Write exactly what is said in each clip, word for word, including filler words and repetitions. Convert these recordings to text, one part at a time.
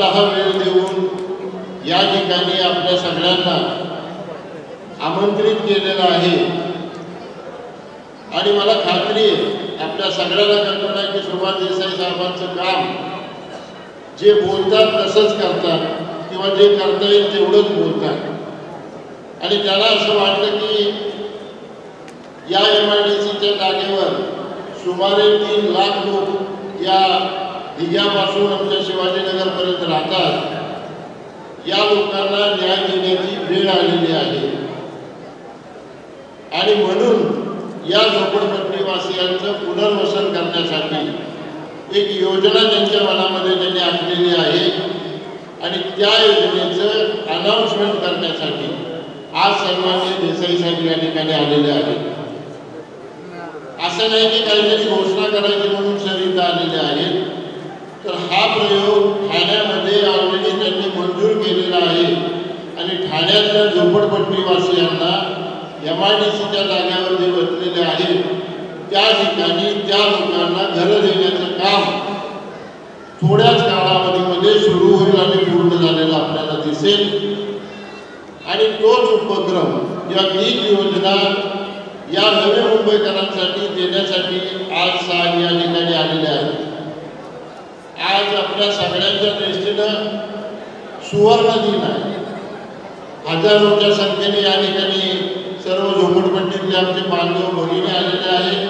स्वतः वेळ देऊन या ठिकाणी आपल्या सगळ्यांना आमंत्रित केलेलं आहे आणि मला खात्री आहे आपल्या सगळ्यांना कल्पना आहे की सुभाष देसाई साहेबांचं काम जे बोलतात तसंच करतात किंवा जे करता येईल तेवढंच बोलतात आणि त्याला असं वाटलं की या एमआयडीसीच्या जागेवर सुमारे तीन लाख लोक या हिग्यापासून आमच्या शिवाजीनगरपर्यंत राहतात या लोकांना न्याय देण्याची वेळ आलेली आहे आणि म्हणून या झोपडपट्टीवासियांचं पुनर्वसन करण्यासाठी एक योजना त्यांच्या मनामध्ये त्यांनी आखलेली आहे आणि त्या योजनेचं अनाउन्समेंट करण्यासाठी आज सन्माननीय देसाई साहेब या ठिकाणी आलेले आहेत. असं नाही की काहीतरी घोषणा करायची म्हणून सरिता आलेले आहेत तर हा प्रयोग ठाण्यामध्ये ऑलरेडी त्यांनी मंजूर केलेला आहे आणि ठाण्यातल्या झोपडपट्टीवासियांना एम आय डी सीच्या जागेवर जे बसलेले आहेत त्या ठिकाणी त्या लोकांना घरं देण्याचं काम थोड्याच कालावधीमध्ये सुरू होईल आणि पूर्ण झालेलं आपल्याला दिसेल आणि तोच उपक्रम या तीच योजना या नवी मुंबईकरांसाठी देण्यासाठी आज साहेब या ठिकाणी आलेले आहेत. आज आपल्या सगळ्यांच्या दृष्टीनं सुवर्ण दिन आहे. हजारोच्या संख्येने या ठिकाणी सर्व झोपडपट्टीतले आमचे बांधव भगिनी आलेले आहेत.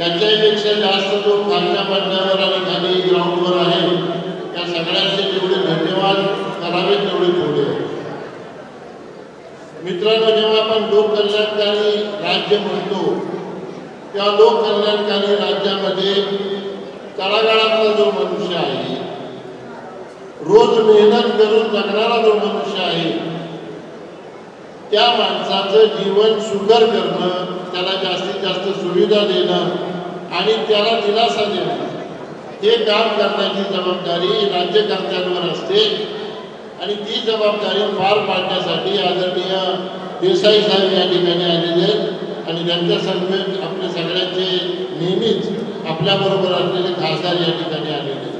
यांच्यापेक्षा जास्त जो खालच्या मजल्यावर आणि खाली ग्राउंडवर आहे त्या सगळ्यांचे जेवढे धन्यवाद करावे तेवढे थोडे. मित्रांनो, जेव्हा आपण लोककल्याणकारी राज्य म्हणतो त्या लोककल्याणकारी राज्यामध्ये तळागाळातला जो मनुष्य आहे, रोज मेहनत करून जगणारा जो मनुष्य आहे त्या माणसाचं जीवन सुकर करणं, त्याला जास्तीत जास्त सुविधा देणं आणि त्याला दिलासा देणं हे काम करण्याची जबाबदारी राज्यकर्त्यांवर असते आणि ती जबाबदारी पार पाडण्यासाठी आदरणीय देसाई साहेब या ठिकाणी आलेले आहेत आणि त्यांच्या संघात आपले सगळ्यांचे नेहमीच आपल्याबरोबर असलेले खासदार या ठिकाणी आलेले.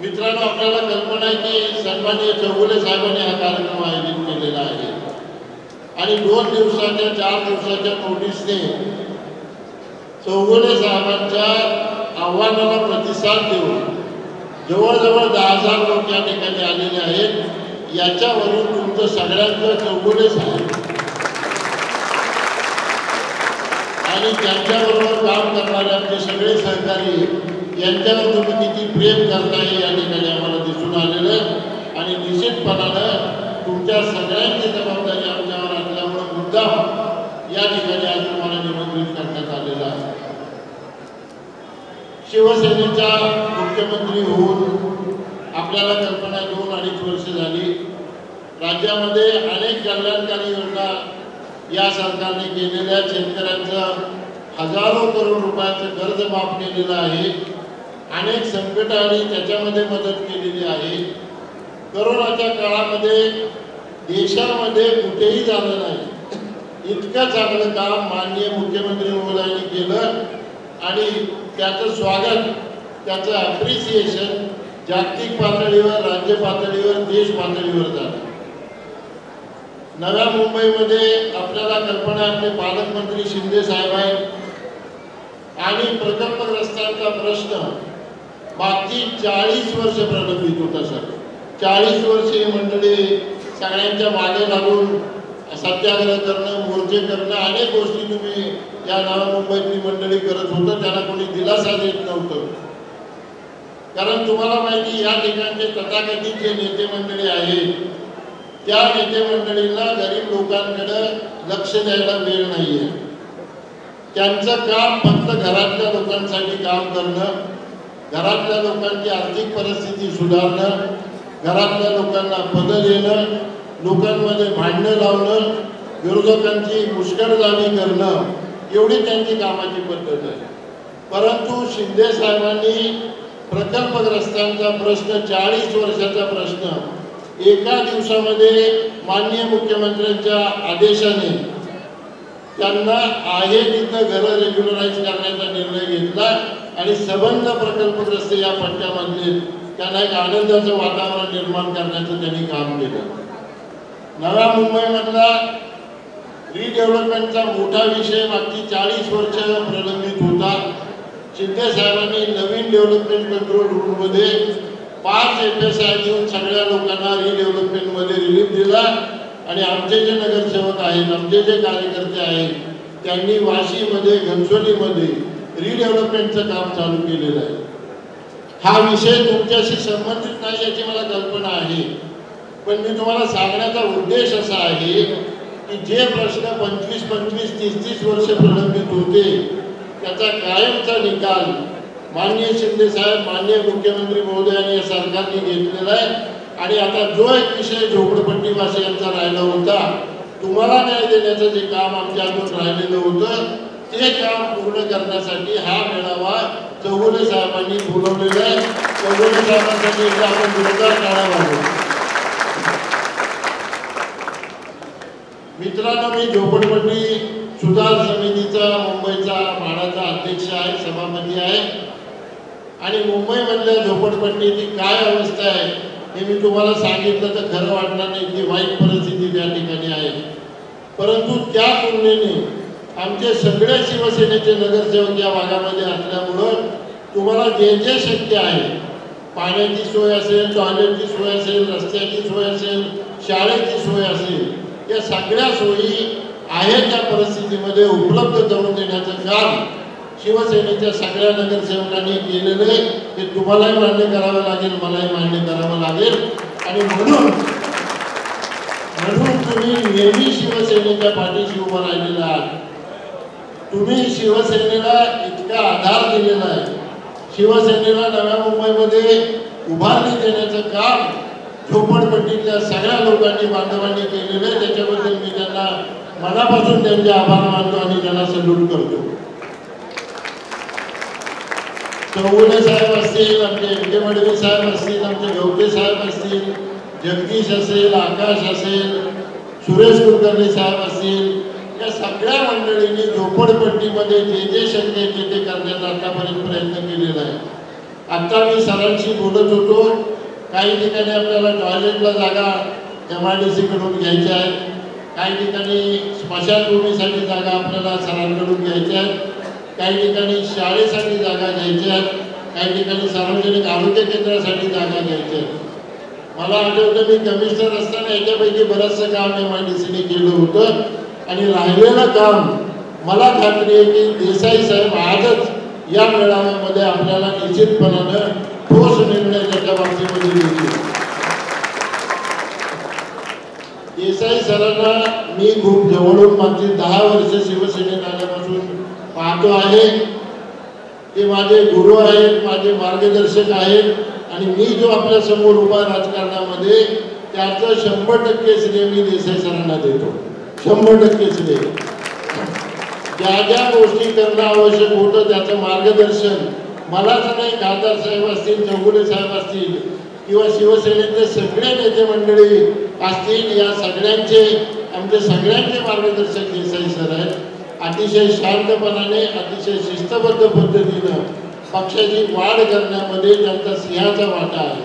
मित्रांनो, आपल्याला कल्पना आहे की सन्माननीय चौगुले साहेबांनी हा कार्यक्रम आयोजित केलेला आहे आणि दोन दिवसाच्या चार दिवसाच्या नोटीसने चौगुले साहेबांच्या आव्हानाला प्रतिसाद देऊन जवळजवळ दहा हजार लोक या ठिकाणी आलेले आहेत. याच्यावरून तुमचं सगळ्यांचं चौगुले साहेब आणि त्यांच्याबरोबर काम करणारे आमचे सगळे सहकारी यांच्यावर तुम्ही किती प्रेम करताय या ठिकाणी आम्हाला दिसून आलेलं आणि निश्चितपणानं तुमच्या सगळ्यांची जबाबदारी आमच्यावर असल्यामुळे मुद्दाम या ठिकाणी आज तुम्हाला निमंत्रित करण्यात आलेलं आहे. शिवसेनेचा मुख्यमंत्री होऊन आपल्याला कल्पना दोन अडीच वर्ष झाली. राज्यामध्ये अनेक कल्याणकारी योजना या सरकारने केलेल्या, शेतकऱ्यांचं हजारो करोड रुपयांचं कर्ज माफ केलेलं आहे, अनेक संकटांनी त्याच्यामध्ये मदत केलेली आहे. कोरोनाच्या काळामध्ये देशामध्ये कुठेही झालं नाही इतकं चांगलं काम माननीय मुख्यमंत्री महोदयांनी केलं आणि त्याचं स्वागत, त्याचं ॲप्रिसिएशन जागतिक पातळीवर, राज्य पातळीवर, देश पातळीवर झालं. नव्या मुंबईमध्ये आपल्याला कल्पना आपले पालकमंत्री शिंदे साहेब आहेत आणि प्रकल्पग्रस्तांचा प्रश्न बाकी चाळीस वर्ष प्रलंबित होता. सर चाळीस वर्ष ही मंडळी सगळ्यांच्या मागे लागून सत्याग्रह करणं, मोर्चे करणं, अनेक गोष्टी तुम्ही या नव्या मुंबईतली मंडळी करत होतं. त्याला कोणी दिलासा देत नव्हतं कारण तुम्हाला माहिती या ठिकाणचे तथाकथित जे नेते मंडळी आहेत त्या नेते मंडळींना गरीब लोकांकडे लक्ष द्यायला वेळ नाही आहे. त्यांचं काम फक्त घरातल्या लोकांसाठी काम करणं, घरातल्या लोकांची आर्थिक परिस्थिती सुधारणं, घरातल्या लोकांना पदं देणं, लोकांमध्ये भांडणं लावणं, विरोधकांची मुस्कटदाबी करणं एवढी त्यांची कामाची पद्धत आहे. परंतु शिंदे साहेबांनी प्रकल्पग्रस्तांचा प्रश्न, चाळीस वर्षाचा प्रश्न एका दिवसामध्ये माननीय मुख्यमंत्र्यांच्या आदेशाने त्यांना आहे तिथं घरं रेग्युलराईज करण्याचा निर्णय घेतला आणि सबंध प्रकल्पग्रस्त या पट्ट्यामधले त्यांना एक आनंदाचं वातावरण निर्माण करण्याचं त्यांनी काम केलं. नव्या मुंबईमधला रिडेव्हलपमेंटचा मोठा विषय मागची चाळीस वर्ष प्रलंबित होता. शिंदे साहेबांनी नवीन डेव्हलपमेंट कंट्रोल रूममध्ये पाच एफएसआय देऊन सगळ्या लोकांना रिडेव्हलपमेंटमध्ये रिलीफ दिला. आणि आमचे जे नगरसेवक आहेत, आमचे जे कार्यकर्ते आहेत, त्यांनी वाशीमध्ये घनसोलीमध्ये रिडेव्हलपमेंटचं काम चालू केलेलं आहे. हा विषय तुमच्याशी संबंधित नाही याची मला कल्पना आहे, पण मी तुम्हाला सांगण्याचा उद्देश असा आहे की जे प्रश्न पंचवीस पंचवीस तीस तीस वर्ष प्रलंबित होते त्याचा कायमचा निकाल माननीय शिंदे साहेब, माननीय मुख्यमंत्री महोदयांनी या सरकारने घेतलेला आहे. आणि आता जो एक विषय झोपडपट्टीवासियांचा राहिला होता, तुम्हाला न्याय देण्याचं जे काम आमच्या हातून राहिलेलं होतं, ते काम पूर्ण करण्यासाठी हा मेळावा चौगुले साहेबांनी बोलवलेला आहे. चौगुले साहेबांसाठी एकदा आपण जोरदार टाळ्या वाजवू. मित्रांनो, मी झोपडपट्टी सुधार समितीचा मुंबईचा म्हाडाचा अध्यक्ष आहे, सभापती आहे. आणि मुंबईमधल्या झोपडपट्टीची काय अवस्था आहे हे मी तुम्हाला सांगितलं तर खरं वाटणार नाही, इतकी वाईट परिस्थिती त्या ठिकाणी आहे. परंतु त्या तुलनेने आमचे सगळे शिवसेनेचे नगरसेवक या भागामध्ये असल्यामुळं तुम्हाला जे जे शक्य आहे, पाण्याची सोय असेल, टॉयलेटची सोय असेल, रस्त्याची सोय असेल, शाळेची सोय असेल, या सगळ्या सोयी आहेत त्या परिस्थितीमध्ये उपलब्ध करून देण्याचं काम शिवसेनेच्या सगळ्या नगरसेवकांनी केलेलं आहे. ते तुम्हालाही मान्य करावं लागेल, मलाही मान्य करावं लागेल. आणि म्हणून म्हणून तुम्ही नेहमी शिवसेनेच्या पाठीशी उभं राहिलेला आहात. तुम्ही शिवसेनेला इतका आधार दिलेला आहे. शिवसेनेला नव्या मुंबईमध्ये उभारणी देण्याचं काम झोपडपट्टीतल्या सगळ्या लोकांनी बांधवांनी केलेलं आहे. त्याच्याबद्दल मी त्यांना मनापासून त्यांचे आभार मानतो आणि त्यांना सल्यूट करतो. चौगुले साहेब असतील, आमचे एमके मडवी साहेब असतील, आमचे गवते साहेब असतील, जगदीश असेल, आकाश असेल, सुरेश कुलकर्णी साहेब असतील, या सगळ्या मंडळींनी झोपडपट्टीमध्ये जे जे शक्य ते ते करण्याचा आतापर्यंत प्रयत्न केलेला आहे. आत्ता मी सरांशी बोलत होतो, काही ठिकाणी आपल्याला टॉयलेटला जागा एम आय डी सीकडून घ्यायच्या आहेत, काही ठिकाणी स्मशानभूमीसाठी जागा आपल्याला सरांकडून घ्यायच्या आहेत, काही ठिकाणी शाळेसाठी जागा घ्यायच्या आहेत, काही ठिकाणी सार्वजनिक आरोग्य केंद्रासाठी जागा घ्यायच्या आहेत. मला आठवतं मी कमिशनर असताना याच्यापैकी बरंचसं काम एम आय डी सीने केलं होतं. आणि राहिलेलं काम मला खात्री आहे की देसाई साहेब आजच या मेळाव्यामध्ये आपल्याला निश्चितपणानं ठोस निर्णय त्याच्या बाबतीमध्ये घेतले. देसाई सरांना मी खूप जवळून मागची दहा वर्ष शिवसेनेत आल्यापासून पाहतो आहे. ते माझे गुरु आहेत, माझे मार्गदर्शक आहेत. आणि मी जो आपल्या समोर उभा राजकारणामध्ये त्याचं शंभर टक्के श्रेय मी देसाई सरांना देतो. शंभर टक्के श्रेय. ज्या ज्या गोष्टी करणं आवश्यक होतं त्याचं मार्गदर्शन मलाच नाही, खासदार साहेब असतील, चौगुले साहेब असतील, किंवा शिवसेनेचे सगळे नेते मंडळी असतील, या सगळ्यांचे आमचे सगळ्यांचे मार्गदर्शक देसाई सर आहेत. अतिशय शांतपणाने, अतिशय शिस्तबद्ध पद्धतीनं पक्षाची वाढ करण्यामध्ये त्यांचा सिंहाचा वाटा आहे.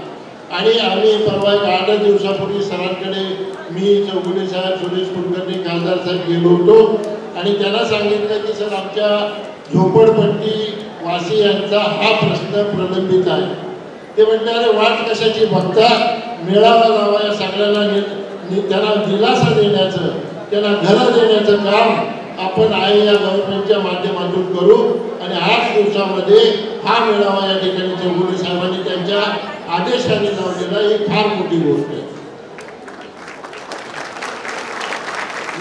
आणि आम्ही परवा एक आठ दिवसापूर्वी सरांकडे मी, चौगुले साहेब, सुरेश कुलकर्णी, खासदार साहेब गेलो होतो. आणि त्यांना सांगितलं की सर, आमच्या झोपडपट्टी वासियांचा हा प्रश्न प्रलंबित आहे. ते म्हटले, अरे वाट कशाची बघता, मेळावा लावा. या सगळ्यांना त्यांना दिलासा देण्याचं, त्यांना घरं देण्याचं काम आपण आय या गव्हर्नमेंटच्या माध्यमातून करू. आणि आठ दिवसामध्ये हा मेळावा या ठिकाणी चौगुले साहेबांनी त्यांच्या आदेशाने लावलेला ही फार मोठी गोष्ट आहे.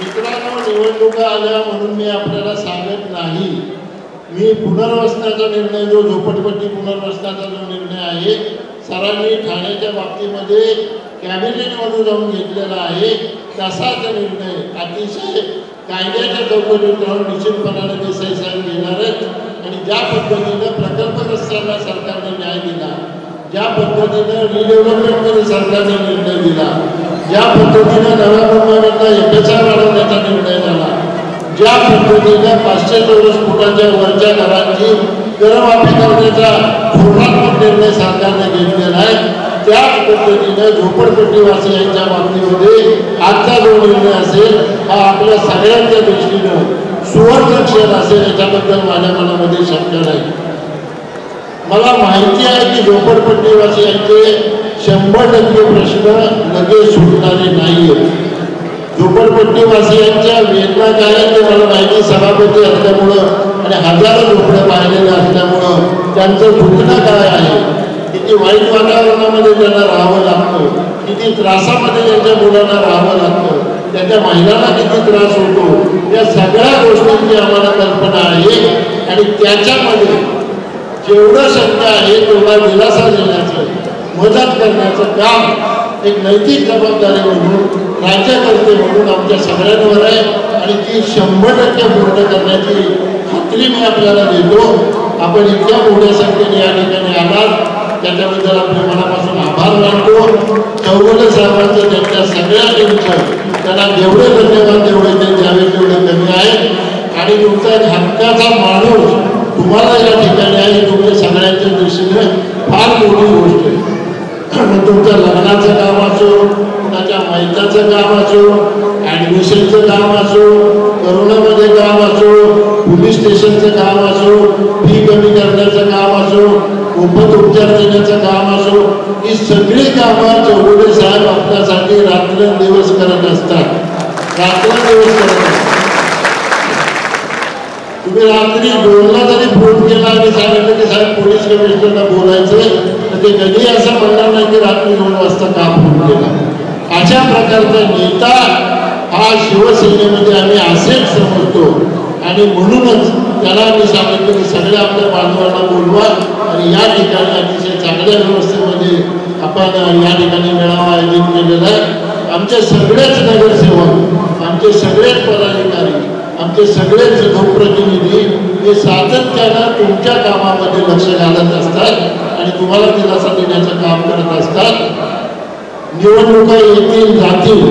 मित्रांनो, निवडणुका आल्या म्हणून मी आपल्याला सांगत नाही. मी पुनर्वसनाचा निर्णय, जो झोपडपट्टी पुनर्वसनाचा जो निर्णय आहे, सरांनी ठाण्याच्या बाबतीमध्ये कॅबिनेटमधून जाऊन घेतलेला आहे, तसाच निर्णय अतिशय कायद्याच्या चौकटीत राहून निश्चितपणाने देसाई साहेब घेणार आहेत. आणि ज्या पद्धतीनं प्रकल्पग्रस्तांना सरकारने न्याय दिला, ज्या पद्धतीनं रिडेव्हलपमेंटमध्ये सरकारने निर्णय दिला, ज्या पद्धतीनं नव्या मुंबईमधला एफएसआय वाढवण्याचा निर्णय झाला, ज्या पद्धतीनं पाचशे चौरस फुटाच्या वरच्या घरांची करमाफी करण्याचा धोरणात्मक निर्णय सरकारने घेतलेला आहे। त्याच पद्धतीने झोपडपट्टीवासियांच्या बाबतीमध्ये आजचा जो निर्णय असेल हा आपल्या सगळ्यांच्या दृष्टीने सुवर्ण क्षण असेल याच्याबद्दल माझ्या मनामध्ये शंका नाही। मला माहिती आहे की झोपडपट्टीवासियांचे शंभर टक्के प्रश्न लगेच सुटणारे नाही। झोपडपट्टीवासियांच्या वेदना काय ते मला माहिती, सभापती असल्यामुळं आणि हजारो झोपड्या पाहिलेल्या असल्यामुळं त्यांचं दुखणं काय आहे, किती वाईट वातावरणामध्ये त्यांना राहावं लागतं, किती त्रासामध्ये त्यांच्या मुलांना राहावं लागतं, त्यांच्या महिलांना किती त्रास होतो, या सगळ्या गोष्टींची आम्हाला कल्पना आहे। आणि त्याच्यामध्ये जेवढं शक्य आहे तेवढा दिलासा देण्याचं, मदत करण्याचं काम एक नैतिक जबाबदारी म्हणून राज्यकर्ते म्हणून आमच्या सगळ्यांवर आहे आणि ती शंभर टक्के पूर्ण करण्याची खात्री मी आपल्याला देतो। आपण इतक्या मोठ्या संख्येने या ठिकाणी आलात त्याच्याबद्दल आपल्या मनापासून आभार मानतो। चौगुले साहेबांचं त्यांच्या सगळ्या टीमचं त्यांना जेवढे धन्यवाद तेवढे ते द्यावे तेवढे कमी आहेत। आणि तुमचा एक हक्काचा माणूस तुम्हाला या ठिकाणी आहे, तुमच्या सगळ्यांच्या दृष्टीने फार मोठी गोष्ट आहे। तुमच्या लग्नाचं काम असो, कुणाच्या माहिताचं काम असो, ॲडमिशनचं काम असो, करोनामध्ये काम असो, पोलीस स्टेशनचं काम असो, फी कमी करण्याचं काम असो, मोफत उपचार देण्याचं काम असो, ही सगळी कामं चौगुले साहेब आपल्यासाठी रात्रंदिवस करत असतात रात्रंदिवस करत असतात तुम्ही रात्री दोनला जरी फोन केला आणि सांगितलं की साहेब पोलीस कमिशनरला बोलायचं तर ते कधी असं म्हणणार नाही की रात्री दोन वाजता का फोन केला। अशा प्रकारचा नेता हा शिवसेनेमध्ये आम्ही असेच समजतो आणि म्हणूनच त्याला मी सांगितलं की सगळ्या आपल्या बांधवांना बोलवा आणि या ठिकाणी अतिशय चांगल्या व्यवस्थेमध्ये आपण या ठिकाणी मेळावा आयोजित केलेला आहे। आमचे सगळेच नगरसेवक, आमचे सगळेच पदाधिकारी, आमचे सगळेच लोकप्रतिनिधी हे सातत्यानं तुमच्या कामामध्ये लक्ष घालत असतात आणि तुम्हाला दिलासा देण्याचं काम करत असतात। निवडणुका येतील जातील,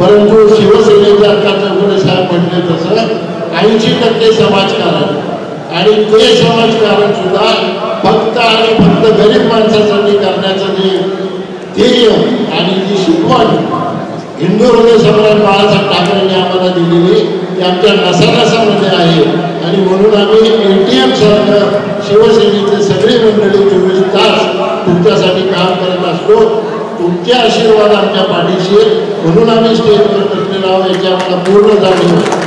परंतु शिवसेनेच्या आता चौगुले साहेब म्हटले तसं ऐंशी टक्के समाजकारण आणि ते समाजकारण सुद्धा फक्त आणि फक्त गरीब माणसासाठी करण्याचं जे ध्येय आणि जी शिकवण हिंदू हृदय सम्राट बाळासाहेब ठाकरेंनी आम्हाला दिलेली आमच्या नसानसामध्ये आहे आणि म्हणून आम्ही एटीएम सारखं शिवसेनेचे सगळी मंडळी चोवीस तास तुमच्यासाठी काम करत असतो। तुमचे आशीर्वाद आमच्या पाठीशी म्हणून आम्ही स्टेजवर बसलेलो आहोत याची आम्हाला पूर्ण जाणीव आहे।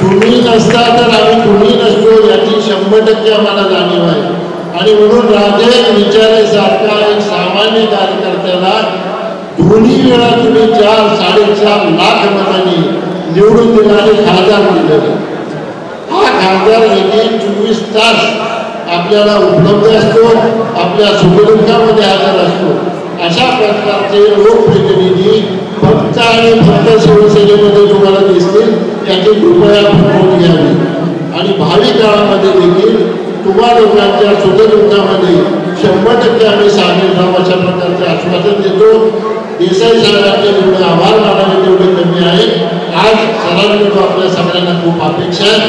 तुम्ही नसता तर आम्ही कुणी नसतो याची शंभर टक्के आम्हाला जाणीव आहे आणि म्हणून राजे विचारेसारखा एक सामान्य कार्यकर्त्याला दोन्ही वेळा तुम्ही चार साडेचार लाख मतांनी निवडून देणारे खासदार मंडळ, हा खासदार देखील चोवीस तास आपल्याला उपलब्ध असतो, आपल्या सुखदुःखामध्ये हजर असतो। अशा प्रकारचे लोकप्रतिनिधी फक्त आणि फक्त शिवसेनेमध्ये तुम्हाला दिसतील याची कृपया नोंद घ्यावी आणि भावी काळामध्ये देखील तुम्हा लोकांच्या सुखदुःखामध्ये शंभर टक्के आम्ही सामील राहू अशा प्रकारचे आश्वासन देतो। देसाई साहेबांचे जेवढे आभार मानावे तेवढे कमी आहे। आज सरांनी आपल्या सगळ्यांना खूप अपेक्षा आहे